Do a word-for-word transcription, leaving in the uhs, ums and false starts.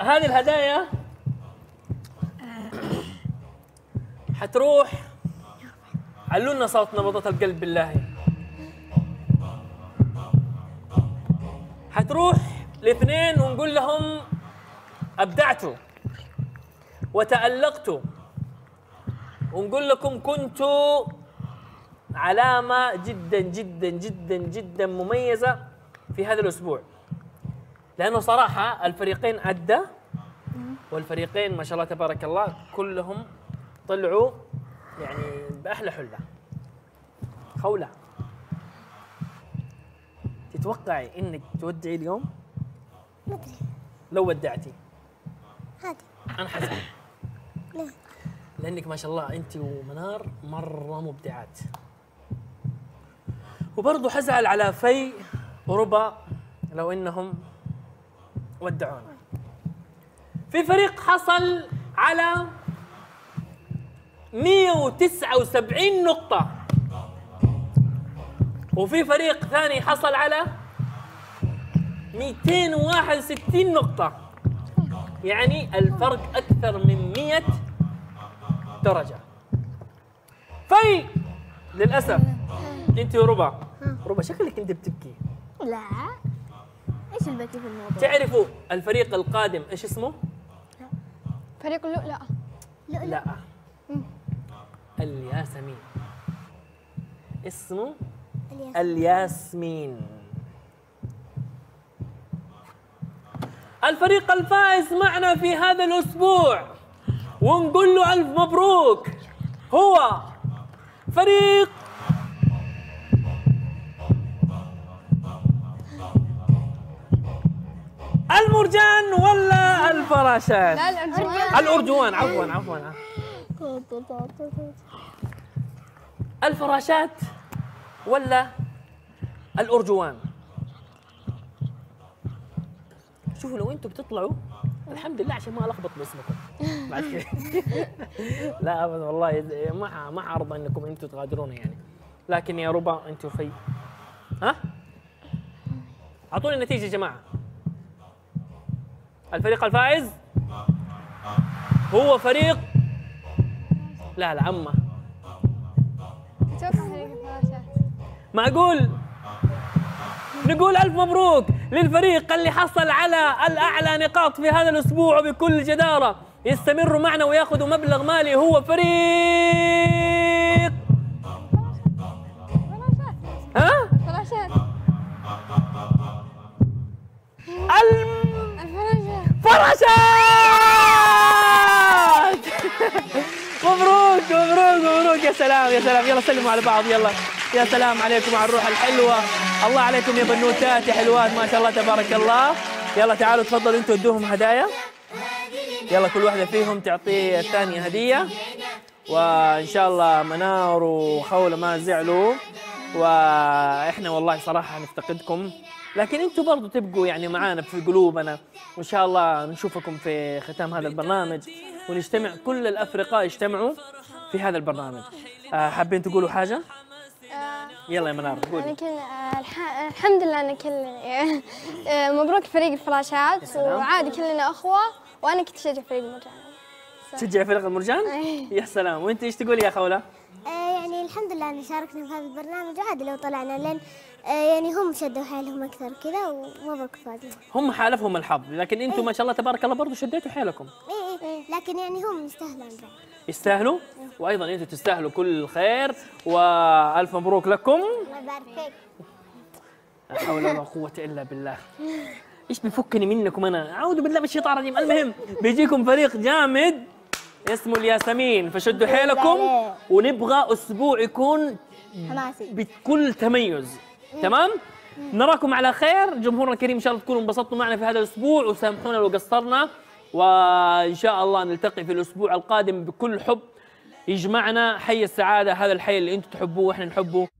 هذه الهدايا حتروح. علوا لنا صوت نبضات القلب بالله. حتروح الاثنين ونقول لهم أبدعتوا وتألقتوا، ونقول لكم كنتوا علامة جدا جدا جدا جدا مميزة في هذا الأسبوع، لأنه صراحة الفريقين أدى والفريقين ما شاء الله تبارك الله كلهم طلعوا يعني بأحلى حلة خولة. تتوقعي إنك تودعي اليوم؟ ما أدري. لو ودعتي عادي أنا حزعل. ليه؟ لأنك ما شاء الله أنت ومنار مرة مبدعات، وبرضه حزعل على في وربا لو إنهم ودعونا. في فريق حصل على مئة وتسعة وسبعين نقطة، وفي فريق ثاني حصل على مئتين وواحد وستين نقطة، يعني الفرق أكثر من مئة درجة. في للأسف أنت وربا، ربا شكلك أنت بتبكي. لا ايش البكي في الموضوع؟ تعرفوا الفريق القادم ايش اسمه؟ لا فريق اللؤلؤة. لؤلؤة لا الياسمين، اسمه الياسمين. الياسمين الفريق الفائز معنا في هذا الأسبوع، ونقول له ألف مبروك. هو فريق المرجان ولا الفراشات؟ لا الأرجوان. الأرجوان عفوا عفوا. الفراشات ولا الأرجوان؟ شوفوا لو انتم بتطلعوا الحمد لله عشان ما الخبط باسمكم. لا ابدا والله ما ما عرض انكم انتم تغادرون يعني، لكن يا ربا انتم في ها؟ اعطوني النتيجه يا جماعه. الفريق الفائز هو فريق لا لا عمّا معقول نقول ألف مبروك للفريق اللي حصل على الأعلى نقاط في هذا الأسبوع، وبكل جدارة يستمروا معنا وياخذوا مبلغ مالي. هو فريق ها؟ الم فراشات. مبروك مبروك مبروك. يا سلام يا سلام، يلا سلموا على بعض يلا. يا سلام عليكم على الروح الحلوه، الله عليكم يا بنوتات يا حلوات ما شاء الله تبارك الله. يلا تعالوا تفضلوا انتوا ادوهم هدايا، يلا كل واحده فيهم تعطي الثانيه هديه، وان شاء الله منار وخوله ما زعلوا، واحنا والله صراحه نفتقدكم، لكن انتم برضو تبقوا يعني معانا في قلوبنا، وان شاء الله نشوفكم في ختام هذا البرنامج ونجتمع كل الافرقاء يجتمعوا في هذا البرنامج. حابين تقولوا حاجه؟ يلا يا منار قولي. الحمد لله انا كل مبروك فريق الفراشات، وعادي كلنا اخوه، وانا كنت اشجع فريق المرجان. تشجع فريق المرجان؟ يا سلام. وانت ايش تقولي يا خوله؟ يعني الحمد لله ان شاركنا في هذا البرنامج، عادي لو طلعنا لين يعني هم شدوا حيلهم اكثر كذا ومبروك فازوا. هم حالفهم الحظ، لكن انتم إيه؟ ما شاء الله تبارك الله برضه شديتوا حيلكم. اي اي لكن يعني هم يستاهلون بعد. يستاهلوا؟ إيه. وايضا انتم تستاهلوا كل الخير، والف مبروك لكم. الله يبارك فيك. لا حول ولا قوة الا بالله. ايش بيفكني منكم انا؟ اعوذ بالله من الشيطان الرجيم. المهم بيجيكم فريق جامد اسمه الياسمين، فشدوا حيلكم ونبغى اسبوع يكون حماسي بكل تميز. تمام؟ نراكم على خير، جمهورنا الكريم ان شاء الله تكونوا انبسطتوا معنا في هذا الاسبوع، وسامحونا لو قصرنا، وان شاء الله نلتقي في الاسبوع القادم بكل حب يجمعنا حي السعاده، هذا الحي اللي انتم تحبوه واحنا نحبه.